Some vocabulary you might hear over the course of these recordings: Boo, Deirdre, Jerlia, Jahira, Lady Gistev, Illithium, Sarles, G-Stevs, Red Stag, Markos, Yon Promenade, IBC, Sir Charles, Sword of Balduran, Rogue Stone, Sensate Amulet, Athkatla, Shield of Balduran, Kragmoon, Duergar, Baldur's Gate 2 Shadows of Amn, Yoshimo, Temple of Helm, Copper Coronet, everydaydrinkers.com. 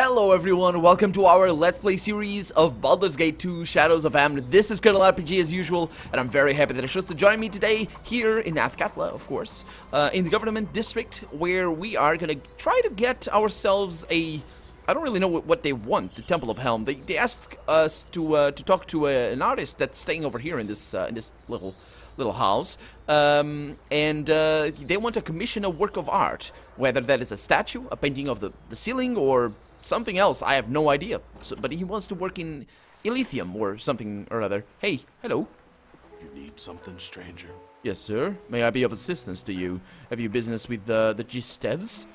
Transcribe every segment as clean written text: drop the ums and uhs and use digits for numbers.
Hello everyone, welcome to our Let's Play series of Baldur's Gate 2 Shadows of Amn. This is Colonel RPG as usual, and I'm very happy that you chose to join me today here in Athkatla, of course, in the government district, where we are gonna try to get ourselves a... I don't really know what they want, the Temple of Helm. They asked us to talk to an artist that's staying over here in this little house, and they want to commission a work of art, whether that is a statue, a painting of the ceiling, or something else. I have no idea. So, but he wants to work in Illithium or something or other. Hey, hello. You need something, stranger? Yes, sir. May I be of assistance to you? Have you business with the G-Stevs?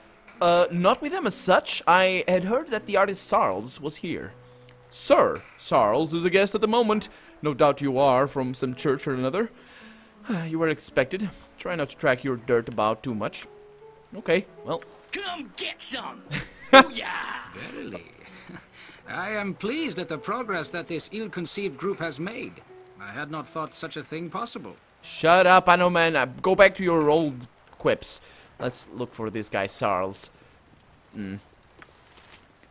Not with them as such. I had heard that the artist Sarles was here. Sir Charles is a guest at the moment. No doubt you are from some church or another. You were expected. Try not to track your dirt about too much. Okay, well. Come get some! Booyah! Verily. I am pleased at the progress that this ill-conceived group has made. I had not thought such a thing possible. Shut up, Anoman. Go back to your old quips. Let's look for this guy, Sarles.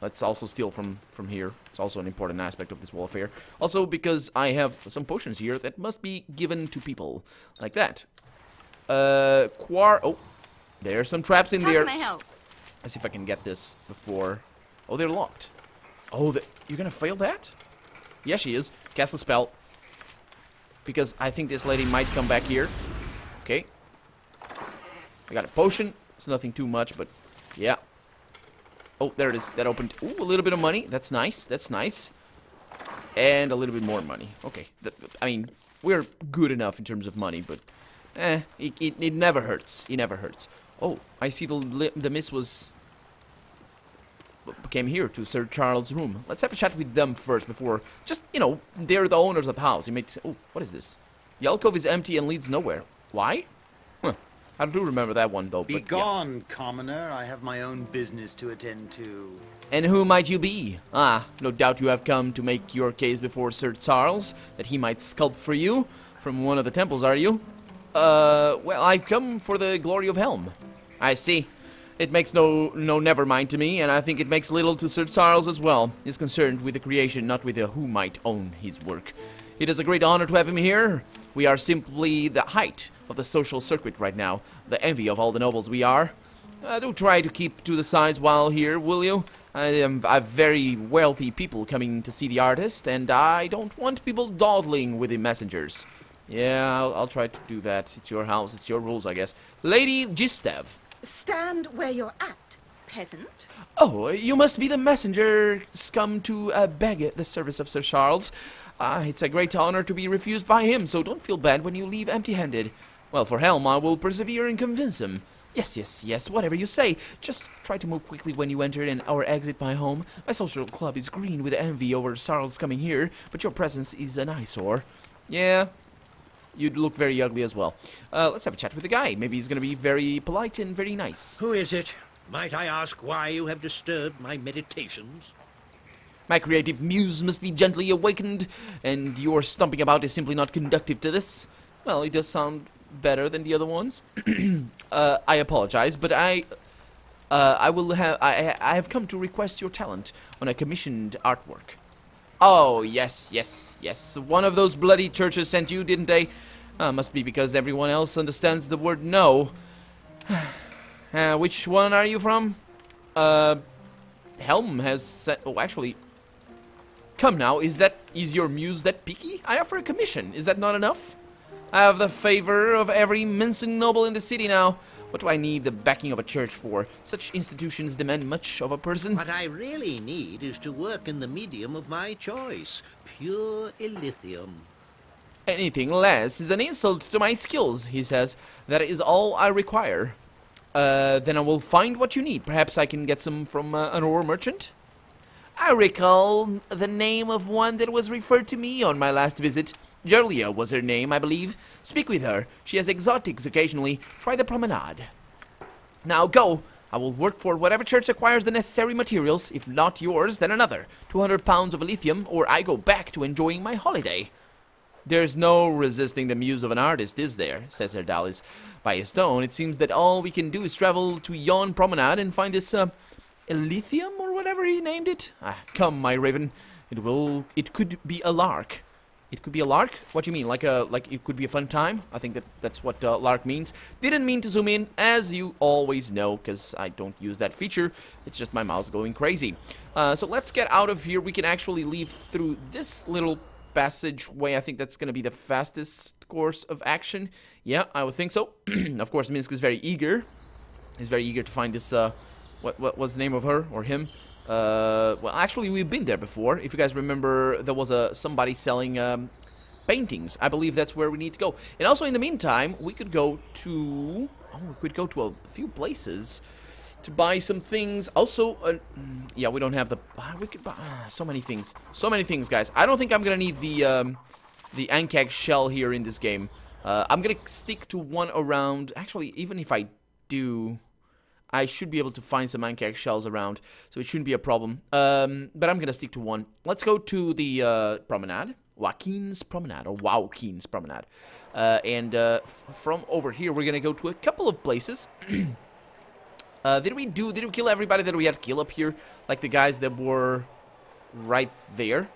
Let's also steal from here. It's also an important aspect of this whole affair. Also, because I have some potions here that must be given to people. Like that. Oh, there are some traps in there. How can I help? Let's see if I can get this before... Oh, they're locked. Oh, you're gonna fail that? Yeah, she is. Cast a spell. Because I think this lady might come back here. Okay. I got a potion. It's nothing too much, but... Yeah. Oh, there it is. That opened... Ooh, a little bit of money. That's nice. That's nice. And a little bit more money. Okay. I mean, we're good enough in terms of money, but... It never hurts. It never hurts. Oh, I see the miss was... came here to Sir Charles' room. Let's have a chat with them first before... Just, you know, they're the owners of the house. It makes... Oh, what is this? The alcove is empty and leads nowhere. Why? Huh. I do remember that one, though. Be gone, yeah. Commoner. I have my own business to attend to. And who might you be? Ah, no doubt you have come to make your case before Sir Charles, that he might sculpt for you from one of the temples, are you? Well, I've come for the glory of Helm. I see. It makes no never mind to me, and I think it makes little to Sir Charles as well. He's concerned with the creation, not with who might own his work. It is a great honor to have him here. We are simply the height of the social circuit right now. The envy of all the nobles we are. Do try to keep to the sides while here, will you? I've very wealthy people coming to see the artist, and I don't want people dawdling with the messengers. Yeah, I'll try to do that. It's your house, it's your rules, I guess. Lady Gistev. Stand where you're at, peasant. Oh, you must be the messenger come to beg at the service of Sir Charles. It's a great honor to be refused by him, so don't feel bad when you leave empty-handed. Well, for Helm, I will persevere and convince him. Yes, yes, yes, whatever you say. Just try to move quickly when you enter and or exit my home. My social club is green with envy over Sarles coming here, but your presence is an eyesore. Yeah. You'd look very ugly as well. Let's have a chat with the guy. Maybe he's going to be very polite and very nice. Who is it? Might I ask why you have disturbed my meditations? My creative muse must be gently awakened, and your stumping about is simply not conductive to this. Well, it does sound better than the other ones. I apologize, but I have come to request your talent on a commissioned artwork. Oh, yes, yes, yes. One of those bloody churches sent you, didn't they? Must be because everyone else understands the word no. Which one are you from? Helm has sent... Oh, actually... Come now, is your muse that picky? I offer a commission. Is that not enough? I have the favor of every mincing noble in the city now. What do I need the backing of a church for? Such institutions demand much of a person. What I really need is to work in the medium of my choice. Pure Illithium. Anything less is an insult to my skills, he says. That is all I require. Then I will find what you need. Perhaps I can get some from an ore merchant? I recall the name of one that was referred to me on my last visit. Jerlia was her name, I believe. Speak with her. She has exotics occasionally. Try the promenade. Now go. I will work for whatever church acquires the necessary materials. If not yours, then another. 200 pounds of lithium, or I go back to enjoying my holiday. There's no resisting the muse of an artist, is there? Says Erdalis. By his tone, it seems that all we can do is travel to Yon Promenade and find this, Illithium or what? whatever he named it. Ah, come, my raven. It could be a lark. It could be a lark? What do you mean? Like it could be a fun time? I think that's what lark means. Didn't mean to zoom in, as you always know, because I don't use that feature. It's just my mouse going crazy. So let's get out of here. We can actually leave through this little passageway. I think that's going to be the fastest course of action. Yeah, I would think so. Of course, Minsk is very eager. He's very eager to find this, what was the name of her or him? Well, actually, we've been there before. If you guys remember, there was somebody selling paintings. I believe that's where we need to go. And also, in the meantime, we could go to a few places to buy some things. Also, yeah, we don't have the. We could buy so many things. So many things, guys. I don't think I'm gonna need the Ankag shell here in this game. I'm gonna stick to one around. Actually, even if I do, I should be able to find some Ankag shells around, so it shouldn't be a problem. But I'm gonna stick to one. Let's go to the promenade, Waukeen's Promenade, or Waukeen's Promenade. From over here, we're gonna go to a couple of places. Did we kill everybody that we had to kill up here? Like the guys that were right there?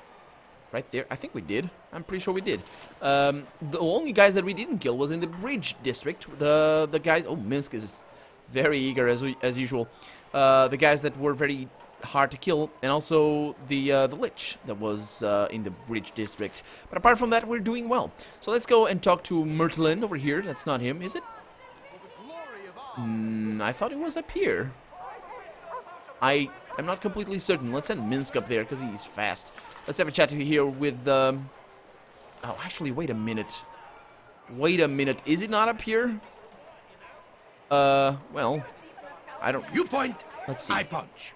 Right there? I think we did. I'm pretty sure we did. The only guys that we didn't kill was in the bridge district. The guys... Oh, Minsk is very eager as usual. The guys that were very hard to kill, and also the lich that was in the bridge district. But apart from that, we're doing well. So let's go and talk to Mertlin over here. That's not him, is it? I thought it was up here. I am not completely certain. Let's send Minsk up there because he's fast. Let's have a chat here with... Oh, actually, wait a minute. Wait a minute. Is it not up here? Well, I don't... You point, let's see. I punch.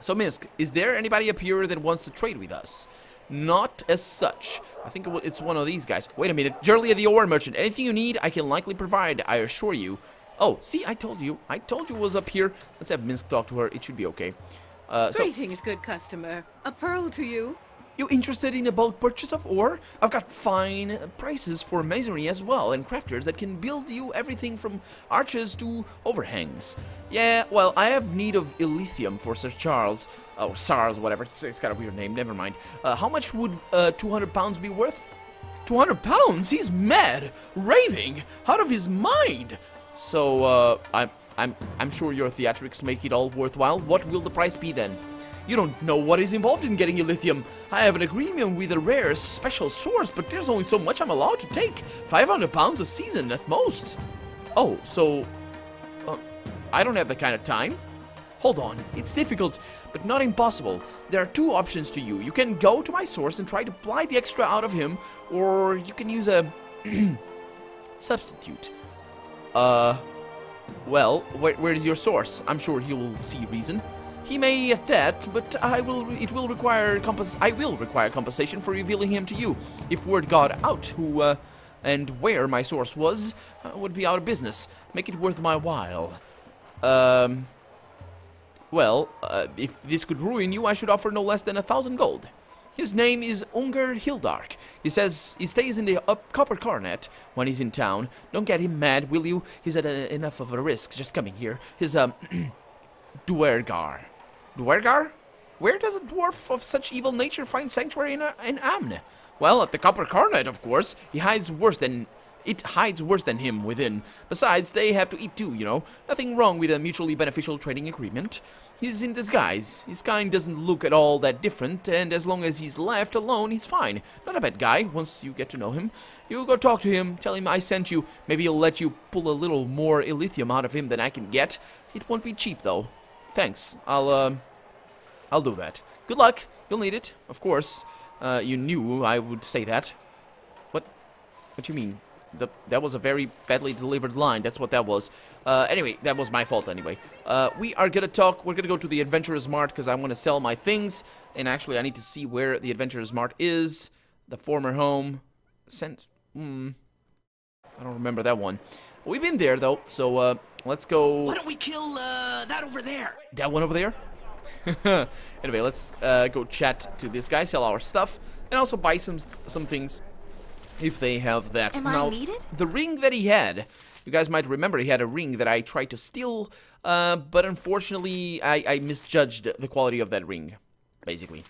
So, Minsk, is there anybody up here that wants to trade with us? Not as such. I think it's one of these guys. Wait a minute. Jerlia the Ore Merchant. Anything you need, I can likely provide, I assure you. Oh, see, I told you. I told you it was up here. Let's have Minsk talk to her. It should be okay. Greetings, good customer. A pearl to you. You interested in a bulk purchase of ore? I've got fine prices for masonry as well, and crafters that can build you everything from arches to overhangs. Yeah, well, I have need of Illithium for Sir Charles. Oh, Sarles, whatever. It's got a weird name. Never mind. How much would 200 pounds be worth? 200 pounds? He's mad, raving, out of his mind. So, I'm sure your theatrics make it all worthwhile. What will the price be then? You don't know what is involved in getting Illithium. I have an agreement with a rare special source, but there's only so much I'm allowed to take. 500 pounds a season at most. Oh, so... I don't have that kind of time. Hold on, it's difficult, but not impossible. There are two options to you. You can go to my source and try to ply the extra out of him, or you can use a... substitute. Well, where is your source? I'm sure he will see reason. He may at that, but I will require compensation for revealing him to you. If word got out who and where my source was, I would be out of business. Make it worth my while. Well, if this could ruin you, I should offer no less than 1,000 gold. His name is Unger Hildark. He says he stays in the Copper Coronet when he's in town. Don't get him mad, will you? He's at enough of a risk just coming here. His Duergar. Duergar? Where does a dwarf of such evil nature find sanctuary in Amn? Well, at the Copper Coronet, of course. It hides worse than him within. Besides, they have to eat too, you know. Nothing wrong with a mutually beneficial trading agreement. He's in disguise. His kind doesn't look at all that different, and as long as he's left alone, he's fine. Not a bad guy, once you get to know him. You go talk to him, tell him I sent you. Maybe he'll let you pull a little more Illithium out of him than I can get. It won't be cheap, though. Thanks. I'll do that. Good luck. You'll need it, of course. You knew I would say that. What do you mean? That was a very badly delivered line. That's what that was. Anyway, that was my fault anyway. We are gonna talk. We're gonna go to the Adventurer's Mart because I want to sell my things. And actually, I need to see where the Adventurer's Mart is. The former home. I don't remember that one. We've been there, though. So, let's go... Why don't we kill, that over there? That one over there? Anyway, let's, go chat to this guy, sell our stuff, and also buy some things if they have that. Am I needed? The ring that he had You guys might remember he had a ring that I tried to steal, but unfortunately I misjudged the quality of that ring, basically.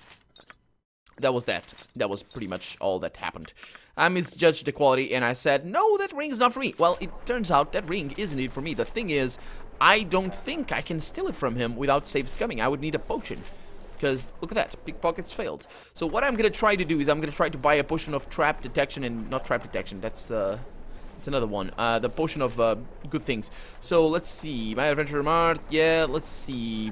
That was that. That was pretty much all that happened. I misjudged the quality and I said, no, that ring is not for me. Well, it turns out that ring is indeed for me. The thing is, I don't think I can steal it from him without save scumming. I would need a potion. Because, look at that, pickpockets failed. So what I'm going to try to do is I'm going to try to buy a potion of trap detection and... Not trap detection, that's another one. The potion of good things. So, let's see. My Adventurer's Mart, yeah, let's see.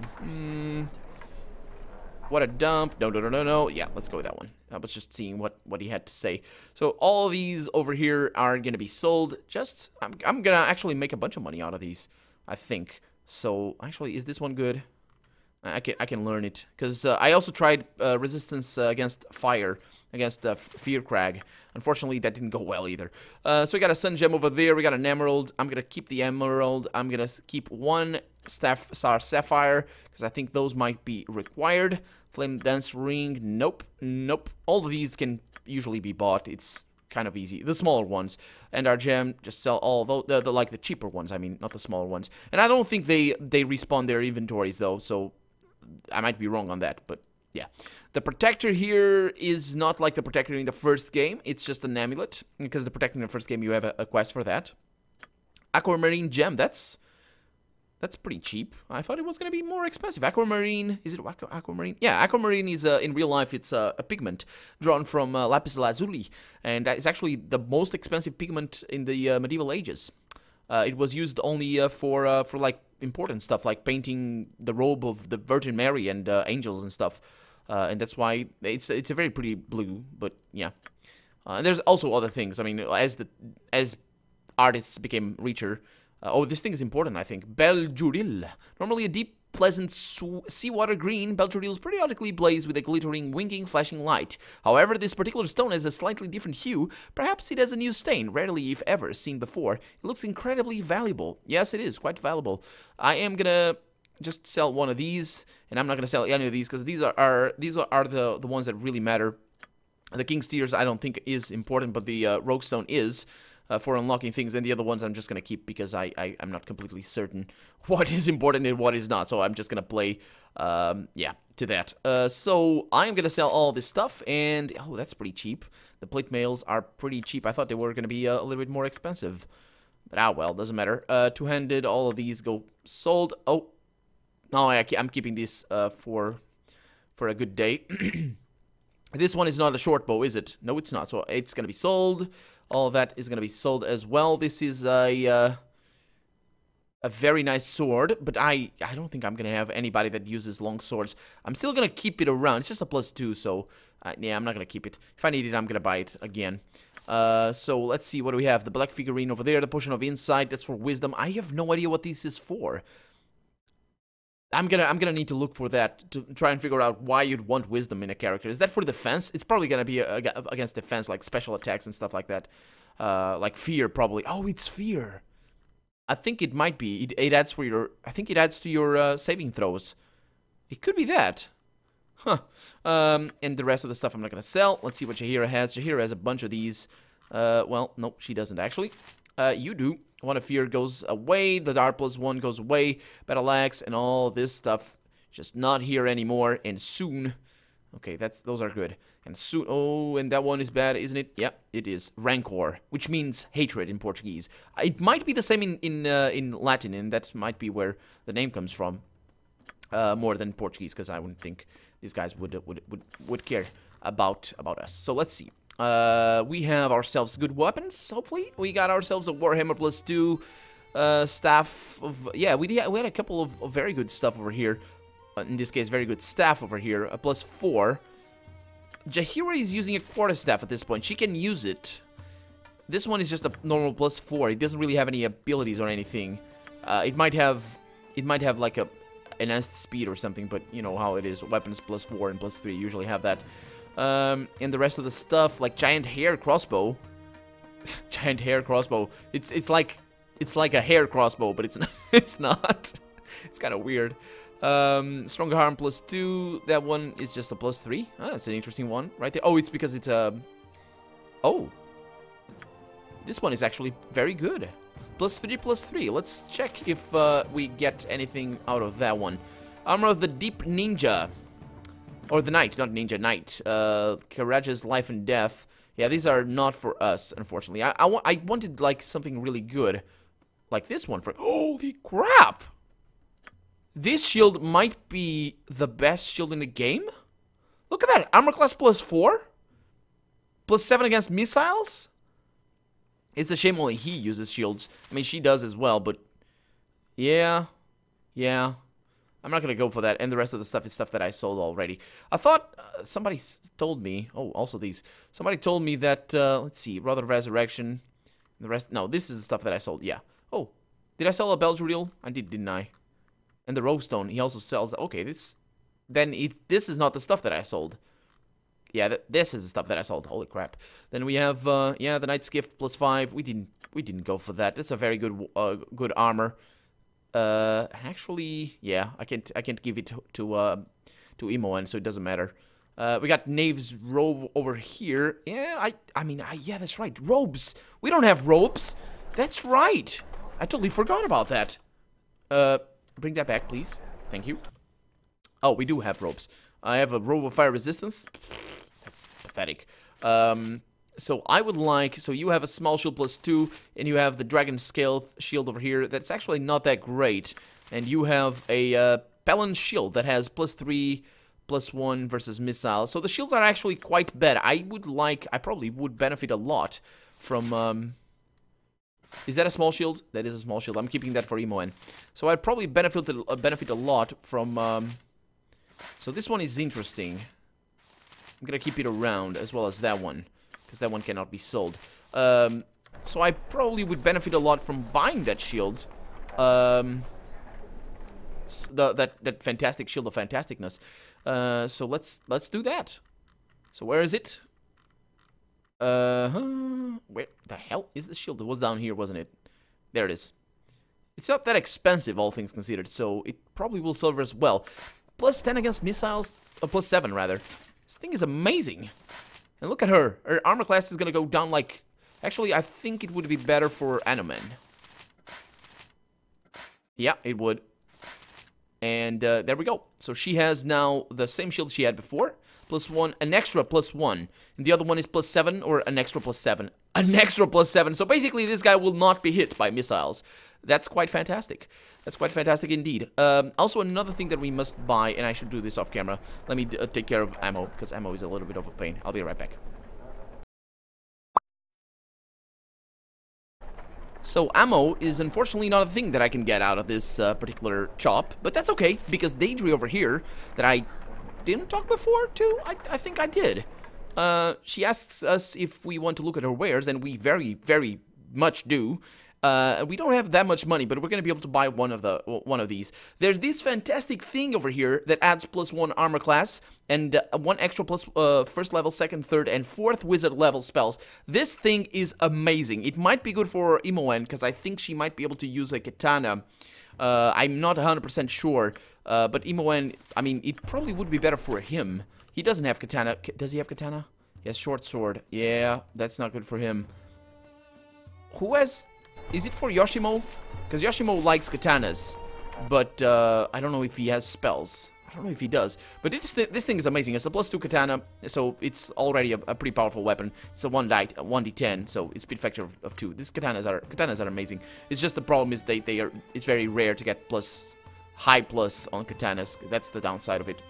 What a dump. No. Yeah, let's go with that one. I was just seeing what he had to say. So, all these over here are going to be sold. Just, I'm going to actually make a bunch of money out of these, I think. So, actually, is this one good? I can learn it, because I also tried resistance against fire, against Fear Crag. Unfortunately, that didn't go well either. So we got a Sun Gem over there, we got an Emerald. I'm going to keep the Emerald. I'm going to keep one Star Sapphire, because I think those might be required. Flame Dance Ring, nope. All of these can usually be bought, it's kind of easy. The smaller ones. And our gem, just sell all the like the cheaper ones, I mean, not the smaller ones. And I don't think they respawn their inventories though, so... I might be wrong on that, but yeah. The Protector here is not like the Protector in the first game. It's just an amulet, because the Protector in the first game, you have a quest for that. Aquamarine Gem, that's pretty cheap. I thought it was going to be more expensive. Aquamarine, is it Aquamarine? Yeah, Aquamarine is, in real life, it's a pigment drawn from Lapis Lazuli, and it's actually the most expensive pigment in the medieval ages. It was used only for like important stuff, like painting the robe of the Virgin Mary and angels and stuff, and that's why it's a very pretty blue. But yeah, and there's also other things. I mean, as artists became richer, oh, this thing is important. I think Beljuril, normally a deep, pleasant seawater green, Beljurils periodically blaze with a glittering, winking, flashing light. However, this particular stone has a slightly different hue. Perhaps it has a new stain, rarely if ever seen before. It looks incredibly valuable. Yes, it is quite valuable. I am gonna just sell one of these, and I'm not gonna sell any of these because these are the ones that really matter. The King's Tears I don't think is important, but the Rogue Stone is. For unlocking things, and the other ones I'm just going to keep because I'm not completely certain what is important and what is not, so I'm just going to play, yeah, to that. So I'm going to sell all this stuff, and, oh, that's pretty cheap. The plate mails are pretty cheap. I thought they were going to be a little bit more expensive, but, ah, well, doesn't matter. Two-handed, all of these go sold. Oh, no, I'm keeping this for a good day. This one is not a short bow, is it? No, it's not, so it's going to be sold. All of that is going to be sold as well. This is a very nice sword, but I don't think I'm going to have anybody that uses long swords. I'm still going to keep it around. It's just a +2, so yeah, I'm not going to keep it. If I need it, I'm going to buy it again. So let's see, what do we have? The black figurine over there, the potion of insight, that's for wisdom. I have no idea what this is for. I'm gonna need to look for that to try and figure out why you'd want wisdom in a character. Is that for defense? It's probably gonna be against defense, like special attacks and stuff like that. Like fear, probably. Oh, it's fear. I think it might be. It adds for your. I think it adds to your saving throws. It could be that. Huh. And the rest of the stuff I'm not gonna sell. Let's see what Jahira has. Jahira has a bunch of these. Well, nope, she doesn't actually. You do. One of fear goes away, the dart +1 goes away, battle axe, and all this stuff just not here anymore, and soon. Okay, those are good. And soon, oh, and that one is bad, isn't it? Yeah, it is. Rancor, which means hatred in Portuguese. It might be the same in Latin, and that might be where the name comes from, more than Portuguese, because I wouldn't think these guys would care about us. So let's see. We have ourselves good weapons, hopefully. We got ourselves a Warhammer +2, staff of... Yeah, we had a couple of very good stuff over here. In this case, very good staff over here, a +4. Jahira is using a quarterstaff at this point. She can use it. This one is just a normal +4. It doesn't really have any abilities or anything. It might have like a enhanced speed or something, but you know how it is. Weapons +4 and +3 usually have that. And the rest of the stuff, like giant hair crossbow. Giant hair crossbow. It's like a hair crossbow, but it's not. It's kind of weird. Stronger harm +2. That one is just a +3. Ah, that's an interesting one right there. Oh, it's because it's a... Oh. This one is actually very good. +3/+3. Let's check if we get anything out of that one. Armor of the Deep Ninja. Or the Knight, not Ninja, Knight. Courageous Life and Death. Yeah, these are not for us, unfortunately. I wanted, like, something really good. Like this one for... Holy crap! This shield might be the best shield in the game? Look at that! Armor class +4? +7 against missiles? It's a shame only he uses shields. I mean, she does as well, but... Yeah. Yeah. I'm not gonna go for that. And the rest of the stuff is stuff that I sold already. I thought somebody told me... Oh, also these. Somebody told me that... let's see. Rod of Resurrection. The rest... No, this is the stuff that I sold. Yeah. Oh. Did I sell a Beljuril? I did, didn't I? And the Rogue Stone. He also sells... Okay, this... Then this is not the stuff that I sold. Yeah, this is the stuff that I sold. Holy crap! Then we have yeah, the Knight's Gift +5. We didn't go for that. That's a very good good armor. Actually, yeah, I can't give it to Imo, and so it doesn't matter. We got Knave's robe over here. Yeah, I mean, yeah, that's right. Robes. We don't have robes. That's right. I totally forgot about that. Bring that back, please. Thank you. Oh, we do have robes. I have a robe of fire resistance. That's pathetic. So I would like... So you have a small shield +2, and you have the dragon scale shield over here. That's actually not that great. And you have a Pelon shield that has +3/+1 versus missile. So the shields are actually quite bad. I would like... I probably would benefit a lot from... Is that a small shield? That is a small shield. I'm keeping that for Imoen. So I'd probably benefit a lot from... So this one is interesting. I'm gonna keep it around, as well as that one, because that one cannot be sold. So I probably would benefit a lot from buying that shield. That fantastic shield of fantasticness. So let's do that. So where is it? Where the hell is the shield? It was down here, wasn't it? There it is. It's not that expensive, all things considered, so it probably will sell as well. +10 against missiles, +7 rather. This thing is amazing. And look at her. Her armor class is gonna go down like... Actually, I think it would be better for Anoman. Yeah, it would. And there we go. So she has now the same shield she had before. +1, an extra +1. And the other one is +7 or an extra +7. An extra +7. So basically this guy will not be hit by missiles. That's quite fantastic. That's quite fantastic indeed. Also, another thing that we must buy, and I should do this off camera. Let me take care of ammo, because ammo is a little bit of a pain. I'll be right back. So ammo is unfortunately not a thing that I can get out of this particular chop, but that's okay, because Deirdre over here, that I didn't talk before to, I think I did. She asks us if we want to look at her wares, and we very, very much do. We don't have that much money, but we're gonna be able to buy one of these. There's this fantastic thing over here that adds +1 armor class and one extra first level, second, third, and fourth wizard level spells. This thing is amazing. It might be good for Imoen, because I think she might be able to use a katana. I'm not 100% sure, but Imoen, I mean, it probably would be better for him. He doesn't have katana. Does he have katana? He has short sword. Yeah, that's not good for him. Who has... Is it for Yoshimo? Because Yoshimo likes katanas, but I don't know if he has spells. I don't know if he does. But this thing is amazing. It's a +2 katana, so it's already a pretty powerful weapon. It's a 1d10, so it's speed factor of 2. These katanas are amazing. It's just the problem is it's very rare to get high plus on katanas. That's the downside of it.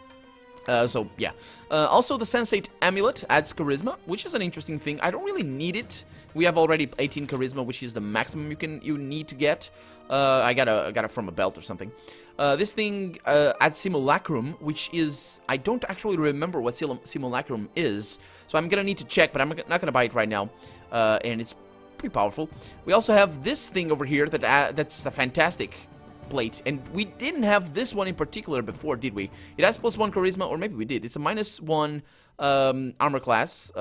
So yeah. Also, the Sensate Amulet adds charisma, which is an interesting thing. I don't really need it. We have already 18 charisma, which is the maximum you need to get. I got it from a belt or something. This thing adds simulacrum, which is... I don't actually remember what simulacrum is, so I'm gonna need to check, but I'm not gonna buy it right now. And it's pretty powerful. We also have this thing over here that's a fantastic plate, and we didn't have this one in particular before, did we? It has +1 charisma, or maybe we did. It's a -1 armor class.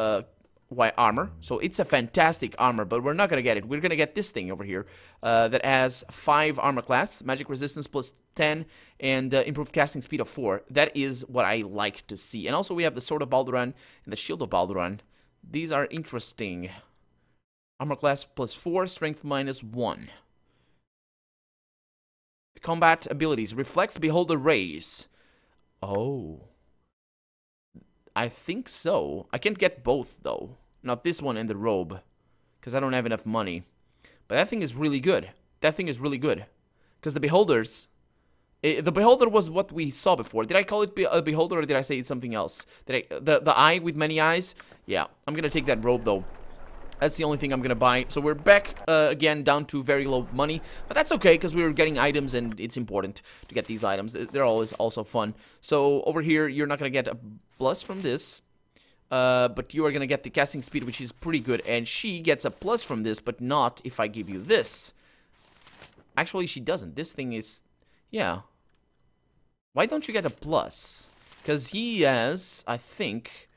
Why armor? So it's a fantastic armor, but we're not gonna get it. We're gonna get this thing over here that has 5 armor class, magic resistance +10, and improved casting speed of 4. That is what I like to see. And also we have the Sword of Balduran and the Shield of Balduran. These are interesting. Armor class +4, strength -1. combat abilities. Reflects beholder rays. Oh. I think so. I can't get both, though. Not this one and the robe. Because I don't have enough money. But that thing is really good. That thing is really good. Because the beholders... the beholder was what we saw before. Did I call it a beholder or did I say it's something else? Did I, the eye with many eyes? Yeah. I'm going to take that robe, though. That's the only thing I'm going to buy. So we're back again down to very low money. But that's okay because we were getting items and it's important to get these items. They're always also fun. So over here, you're not going to get a plus from this. But you are going to get the casting speed, which is pretty good. And she gets a plus from this, but not if I give you this. Actually, she doesn't. This thing is... yeah. Why don't you get a plus? Because he has, I think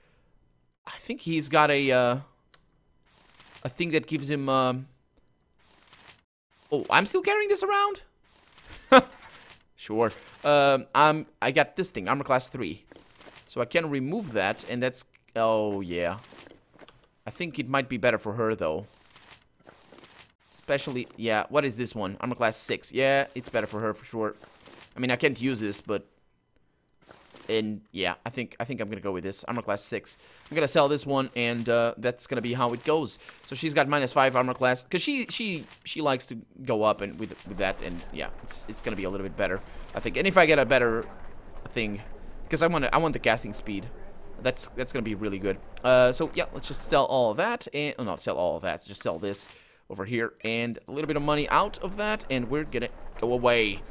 he's got a thing that gives him, oh, I'm still carrying this around? Sure. I got this thing, armor class 3. So I can remove that, and that's, oh, yeah. I think it might be better for her, though. Especially, yeah, what is this one? Armor class 6. Yeah, it's better for her for sure. I mean, I can't use this, but... and, yeah, I think I'm gonna go with this. Armor class 6. I'm gonna sell this one, and that's gonna be how it goes. So she's got minus 5 armor class. Because she likes to go up and with that, and, yeah, it's gonna be a little bit better, I think. And if I get a better thing... because I want the casting speed. That's gonna be really good. So, yeah, let's just sell all of that. And, oh, not sell all of that. Just sell this. Over here, and a little bit of money out of that, and we're gonna go away.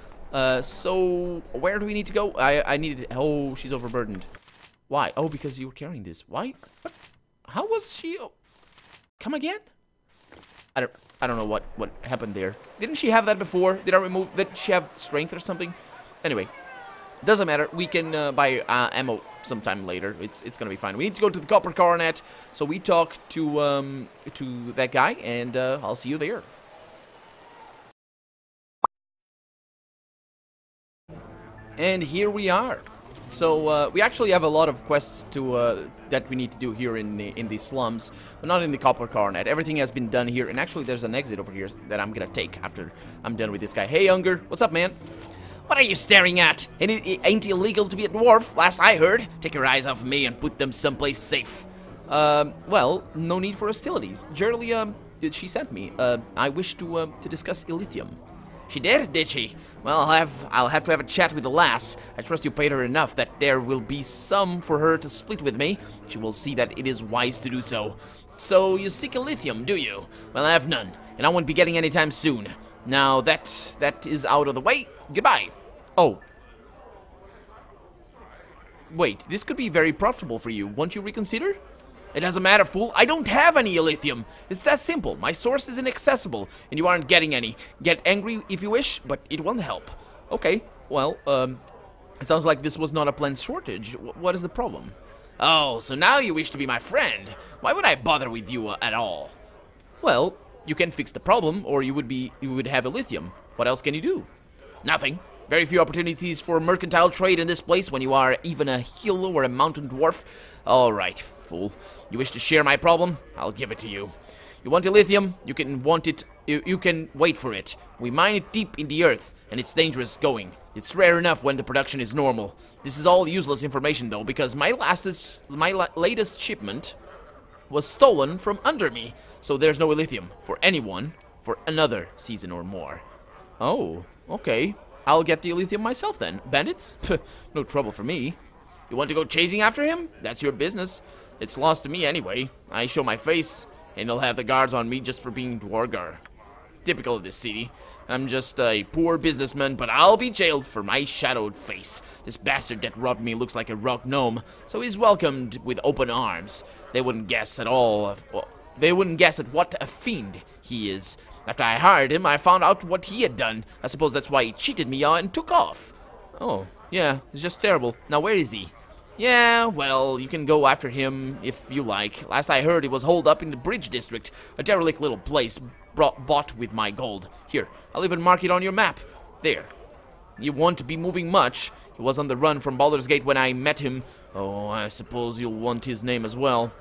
So where do we need to go? I needed... oh, she's overburdened. Why? Oh, because you were carrying this. Why? What? How was she? Oh, come again? I don't know what happened there. Didn't she have that before? Did I remove? Did she have strength or something? Anyway, doesn't matter. We can buy ammo sometime later. It's gonna be fine. We need to go to the Copper Coronet, so we talk to that guy, and I'll see you there. And here we are. So we actually have a lot of quests to that we need to do here in the slums, but not in the Copper Coronet. Everything has been done here, and actually there's an exit over here that I'm gonna take after I'm done with this guy. Hey, Unger, what's up, man? What are you staring at? And it ain't illegal to be a dwarf, last I heard. Take your eyes off me and put them someplace safe. Well, no need for hostilities. Jerlia, she sent me. I wish to discuss Illithium. She did she? Well, I'll have to have a chat with the lass. I trust you paid her enough that there will be some for her to split with me. She will see that it is wise to do so. So you seek Illithium, do you? Well, I have none, and I won't be getting any time soon. Now that is out of the way. Goodbye. Oh. Wait, this could be very profitable for you. Won't you reconsider? It doesn't matter, fool. I don't have any Illithium. It's that simple. My source is inaccessible, and you aren't getting any. Get angry if you wish, but it won't help. Okay, well, it sounds like this was not a planned shortage. What is the problem? Oh, so now you wish to be my friend. Why would I bother with you at all? Well, you can fix the problem, or you would have Illithium. What else can you do? Nothing. Very few opportunities for mercantile trade in this place when you are even a hill or a mountain dwarf. Alright, fool. You wish to share my problem? I'll give it to you. You want Illithium? You can want it. You can wait for it. We mine it deep in the earth, and it's dangerous going. It's rare enough when the production is normal. This is all useless information, though, because my latest shipment was stolen from under me. So there's no Illithium for anyone for another season or more. Oh, okay. I'll get the Illithium myself then. Bandits? No trouble for me. You want to go chasing after him? That's your business. It's lost to me anyway. I show my face, and they'll have the guards on me just for being Duergar. Typical of this city. I'm just a poor businessman, but I'll be jailed for my shadowed face. This bastard that robbed me looks like a rock gnome, so he's welcomed with open arms. They wouldn't guess at all. They wouldn't guess at what a fiend he is. After I hired him, I found out what he had done. I suppose that's why he cheated me and took off. Oh, yeah, it's just terrible. Now where is he? Yeah, well, you can go after him if you like. Last I heard, he was holed up in the Bridge District, a derelict little place bought with my gold. Here, I'll even mark it on your map. There. You won't be moving much. He was on the run from Baldur's Gate when I met him. Oh, I suppose you'll want his name as well.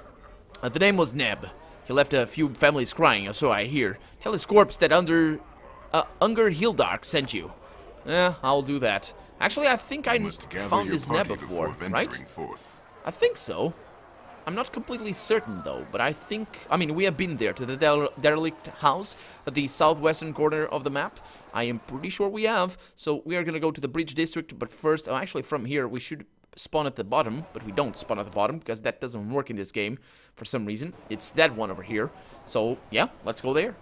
The name was Neb. He left a few families crying, or so I hear. Tell his corpse that Unger Hildark sent you. Yeah, I'll do that. Actually, I think I found this Neb before, right? Forth. I think so. I'm not completely certain, though, but I think... I mean, we have been there, to the derelict house at the southwestern corner of the map. I am pretty sure we have, so we are gonna go to the Bridge District, but first... Oh, actually, from here, we should spawn at the bottom, but we don't spawn at the bottom, because that doesn't work in this game for some reason. It's that one over here. So, yeah, let's go there.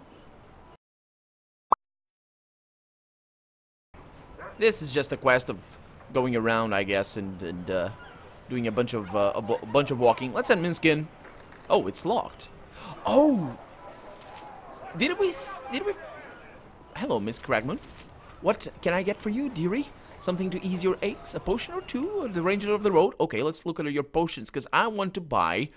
This is just a quest of going around, I guess, and doing a bunch of walking. Let's send Minskin. Oh, it's locked. Oh, did we? Hello, Miss Kragmoon. What can I get for you, dearie? Something to ease your aches? A potion or two? The Ranger of the Road? Okay, let's look at your potions, because I want to buy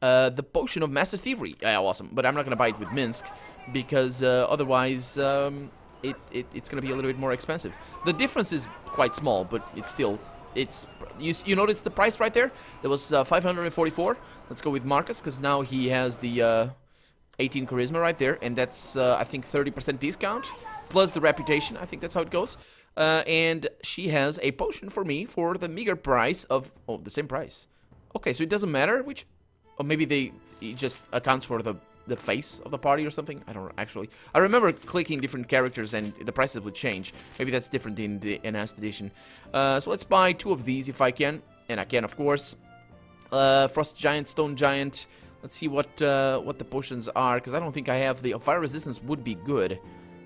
the Potion of Master Thievery. Awesome, but I'm not going to buy it with Minsk, because otherwise it's going to be a little bit more expensive. The difference is quite small, but it's still... You notice the price right there? There was 544. Let's go with Markos, because now he has the 18 Charisma right there, and that's, I think, 30% discount, plus the Reputation. I think that's how it goes. And she has a potion for me for the meager price of... Oh, the same price. Okay, so it doesn't matter which... Or maybe it just accounts for the face of the party or something. I don't actually... I remember clicking different characters and the prices would change. Maybe that's different in the enhanced edition. So let's buy two of these if I can. And I can, of course. Frost Giant, Stone Giant. Let's see what the potions are, because I don't think I have the... Fire Resistance would be good,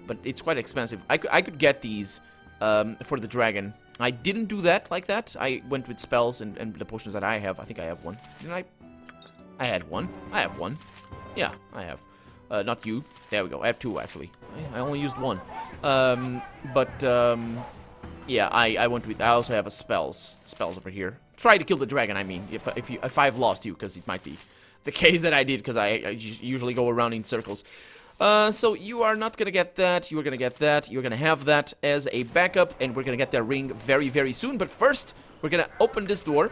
but it's quite expensive. I could get these... for the dragon. I didn't do that like that. I went with spells and the potions that I have. I think I have one. Didn't I? I had one. I have one. Yeah, I have. Not you. There we go. I have two, actually. I only used one. Yeah, I went with... I also have a spells. Spells over here. Try to kill the dragon, I mean. If I've lost you, because it might be the case that I did, because I usually go around in circles. So you are not gonna get that, you're gonna get that, you're gonna have that as a backup, and we're gonna get that ring very, very soon. But first, we're gonna open this door,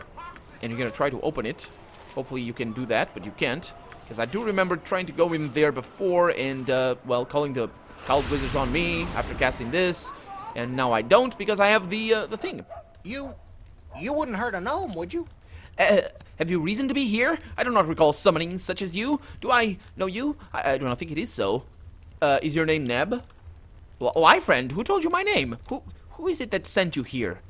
and you're gonna try to open it. Hopefully you can do that, but you can't, because I do remember trying to go in there before, and, well, calling the Cowled Wizards on me after casting this, and now I don't, because I have the thing. You wouldn't hurt a gnome, would you? Have you reason to be here? I do not recall summoning such as you. Do I know you? I do not think it is so. Is your name Neb? Well, why, friend? Who told you my name? Who is it that sent you here?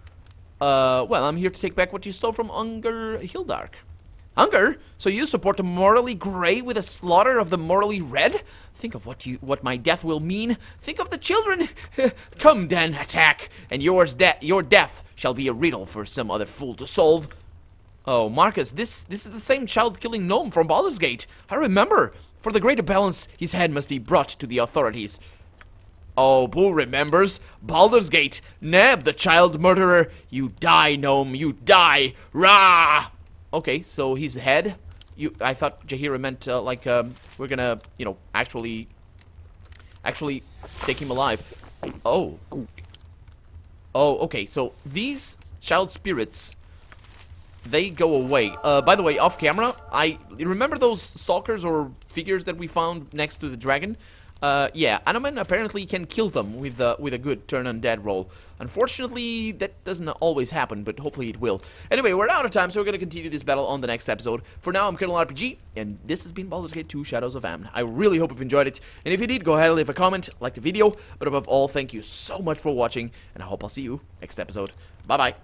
Well, I'm here to take back what you stole from Unger Hildark. Unger? So you support the morally grey with a slaughter of the morally red? Think of what my death will mean. Think of the children. Come, then, attack, and your death shall be a riddle for some other fool to solve. Oh, Markos, this is the same child-killing gnome from Baldur's Gate. I remember. For the greater balance, his head must be brought to the authorities. Oh, Boo remembers. Baldur's Gate. Neb, the child murderer. You die, gnome. You die. Rah! Okay, so his head. I thought Jahira meant, we're gonna, actually take him alive. Oh. Oh, okay, so these child spirits... They go away. By the way, off camera, I remember those stalkers or figures that we found next to the dragon? Yeah, Anoman apparently can kill them with a good turn undead roll. Unfortunately, that doesn't always happen, but hopefully it will. Anyway, we're out of time, so we're going to continue this battle on the next episode. For now, I'm Colonel RPG, and this has been Baldur's Gate 2 Shadows of Amn. I really hope you've enjoyed it, and if you did, go ahead and leave a comment, like the video, but above all, thank you so much for watching, and I hope I'll see you next episode. Bye-bye.